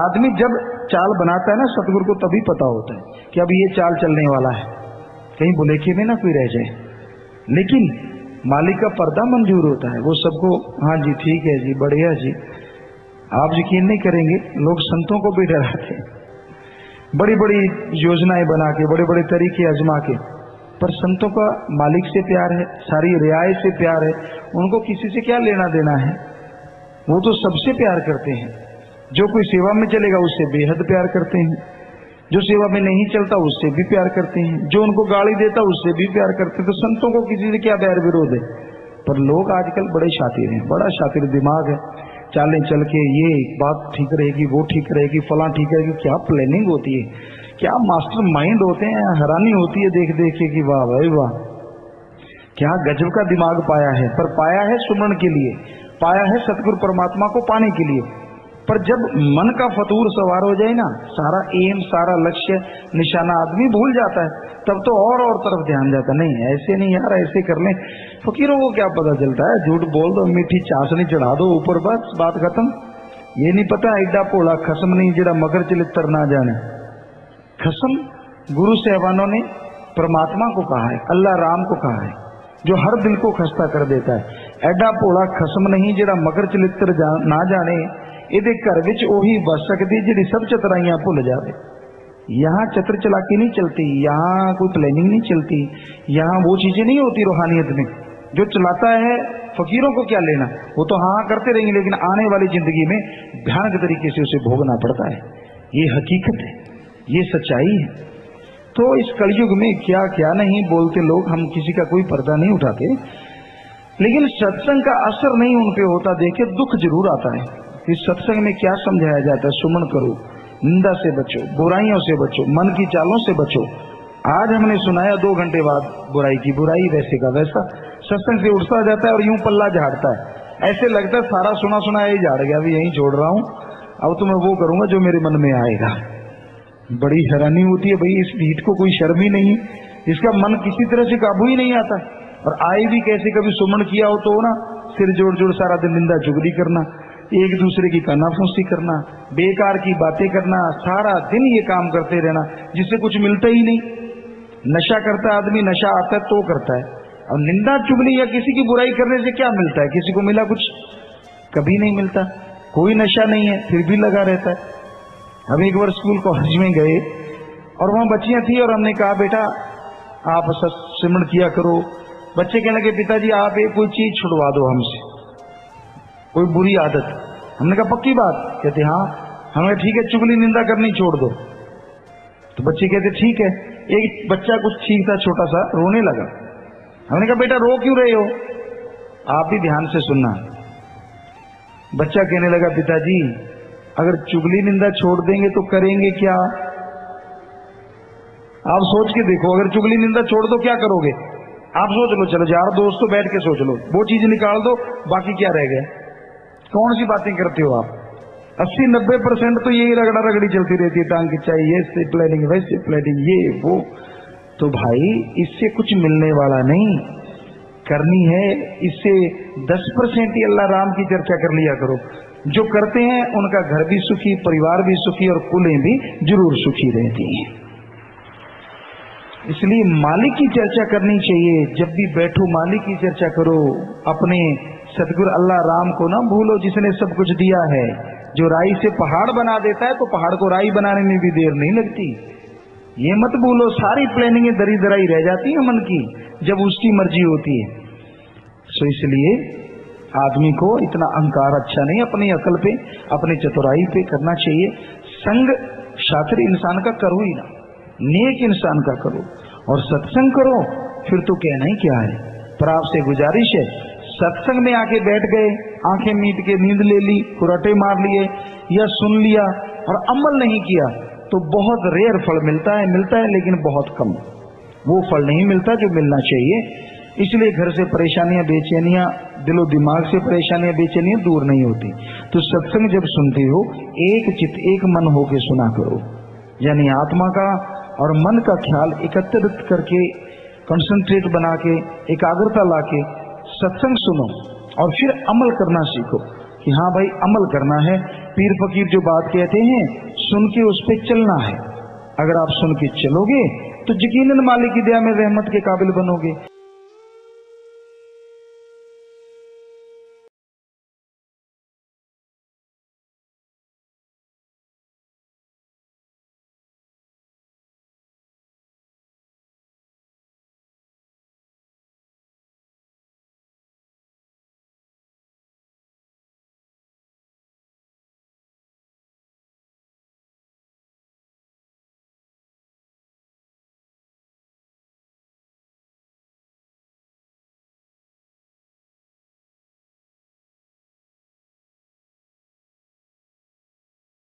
आदमी जब चाल बनाता है ना सतगुरु को तभी पता होता है कि अब ये चाल चलने वाला है, कहीं बुलेखे में ना कोई रह जाए। लेकिन मालिक का पर्दा मंजूर होता है, वो सबको हाँ जी ठीक है जी बढ़िया जी। आप यकीन नहीं करेंगे, लोग संतों को भी डराते हैं, बड़ी बड़ी योजनाएं बना के बड़े बड़े तरीके आजमा के, पर संतों का मालिक से प्यार है, सारी रियाय से प्यार है, उनको किसी से क्या लेना देना है, वो तो सबसे प्यार करते हैं। जो कोई सेवा में चलेगा उससे बेहद प्यार करते हैं, जो सेवा में नहीं चलता उससे भी प्यार करते हैं, जो उनको गाली देता उससे भी प्यार करते हैं। तो संतों को किसी से क्या बैर विरोध है, पर लोग आजकल बड़े शातिर हैं, बड़ा शातिर दिमाग है। चालें चल के ये बात ठीक रहेगी, वो ठीक रहेगी, फलां ठीक रहेगी, क्या प्लानिंग होती है, क्या मास्टर माइंड होते हैं, हैरानी होती है देख देख के कि वाह भाई वाह क्या गजब का दिमाग पाया है। पर पाया है सुमरण के लिए, पाया है सतगुरु परमात्मा को पाने के लिए। पर जब मन का फतूर सवार हो जाए ना, सारा एम सारा लक्ष्य निशाना आदमी भूल जाता है, तब तो और तरफ ध्यान जाता है। नहीं ऐसे नहीं यार, ऐसे कर लें, फकीरों को क्या पता चलता है, झूठ बोल दो, मीठी चाशनी चढ़ा दो ऊपर, बस बात खत्म। ये नहीं पता एडा पोला खसम नहीं जरा मगर चले तरना जाने। खसम गुरु साहबानों ने परमात्मा को कहा है, अल्लाह राम को कहा है, जो हर दिल को खस्ता कर देता है। एडा पोला खसम नहीं जरा मगर चलित्र ना जाने, इधे घर विच ओही बस सकती जिहड़ी सब चतराइयां भुल जावे। यहाँ चतर चलाकी नहीं चलती, यहाँ कोई प्लानिंग नहीं चलती, यहाँ वो चीजें नहीं होती रूहानियत में। जो चलाता है फकीरों को क्या लेना, वो तो हाँ करते रहेंगे, लेकिन आने वाली जिंदगी में भयानक तरीके से उसे भोगना पड़ता है। ये हकीकत है, ये सच्चाई है। तो इस कलयुग में क्या क्या नहीं बोलते लोग, हम किसी का कोई पर्दा नहीं उठाते, लेकिन सत्संग का असर नहीं उन पे होता, देखे दुख जरूर आता है। इस सत्संग में क्या समझाया जाता है, सुमन करो, निंदा से बचो, बुराइयों से बचो, मन की चालों से बचो। आज हमने सुनाया, 2 घंटे बाद बुराई की बुराई, वैसे का वैसा। सत्संग से उठता जाता है और यूं पल्ला झाड़ता है, ऐसे लगता है सारा सुना सुनाया ही झाड़ गया, अभी यहीं छोड़ रहा हूँ, अब तो मैं वो करूंगा जो मेरे मन में आएगा। बड़ी हैरानी होती है भाई, इस भीड़ को कोई शर्म ही नहीं, इसका मन किसी तरह से काबू ही नहीं आता। और आए भी कैसे, कभी सुमन किया हो तो ना सिर जोड़ जोड़ सारा दिन निंदा चुगली करना, एक दूसरे की कानाफूसी करना, बेकार की बातें करना, सारा दिन ये काम करते रहना जिससे कुछ मिलता ही नहीं। नशा करता आदमी, नशा आता है तो करता है, और निंदा चुगली या किसी की बुराई करने से क्या मिलता है, किसी को मिला कुछ, कभी नहीं मिलता। कोई नशा नहीं है फिर भी लगा रहता है। हम एक बार स्कूल कॉलेज में गए और वहाँ बच्चियां थी, और हमने कहा बेटा आप सत्संग किया करो। बच्चे कहने लगे पिताजी आप एक कोई चीज छुड़वा दो हमसे, कोई बुरी आदत। हमने कहा पक्की बात? कहते हाँ। हमने ठीक है चुगली निंदा करनी छोड़ दो। तो बच्चे कहते ठीक है। एक बच्चा कुछ ठीक था छोटा सा, रोने लगा। हमने कहा बेटा रो क्यों रहे हो, आप भी ध्यान से सुनना। बच्चा कहने लगा पिताजी अगर चुगली निंदा छोड़ देंगे तो करेंगे क्या? आप सोच के देखो, अगर चुगली निंदा छोड़ दो क्या करोगे? आप सोच लो, चलो यार दोस्तों बैठ के सोच लो, वो चीज निकाल दो, बाकी क्या रह गया, कौन सी बातें करते हो आप। 80-90% तो यही रगड़ा रगड़ी चलती रहती है, टांग खिंचाई, ये प्लानिंग, वैसे प्लानिंग, ये वो। तो भाई इससे कुछ मिलने वाला नहीं, करनी है इससे 10% ही अल्लाह राम की चर्चा कर लिया करो। जो करते हैं उनका घर भी सुखी, परिवार भी सुखी, और कुलें भी जरूर सुखी रहती हैं। इसलिए मालिक की चर्चा करनी चाहिए। जब भी बैठो मालिक की चर्चा करो, अपने सतगुरु अल्लाह राम को ना भूलो, जिसने सब कुछ दिया है। जो राई से पहाड़ बना देता है तो पहाड़ को राई बनाने में भी देर नहीं लगती। ये मत भूलो, सारी प्लानिंगें दरी दराई रह जाती है मन की जब उसकी मर्जी होती है। सो इसलिए आदमी को इतना अहंकार अच्छा नहीं, अपनी अकल पे, अपनी चतुराई पे करना चाहिए। संग शातिर इंसान का करो ही ना, नेक इंसान का करो, और सत्संग करो, फिर तो कहना ही क्या है। पर आपसे गुजारिश है, सत्संग में आके बैठ गए, आंखें मीट के नींद ले ली, कुराटे मार लिए या सुन लिया और अमल नहीं किया, तो बहुत रेयर फल मिलता है, लेकिन बहुत कम वो फल नहीं मिलता जो मिलना चाहिए। इसलिए घर से परेशानियां, बेचैनियां, दिलो दिमाग से परेशानियां, बेचैनियां दूर नहीं होती। तो सत्संग जब सुनते हो, एक चित एक मन होके सुना करो, यानी आत्मा का और मन का ख्याल एकत्रित करके, कंसंट्रेट बना के, एकाग्रता लाके सत्संग सुनो, और फिर अमल करना सीखो कि हाँ भाई अमल करना है, पीर फकीर जो बात कहते हैं सुन के उस पर चलना है। अगर आप सुन के चलोगे तो यकीनन मालिक की दया में रहमत के काबिल बनोगे।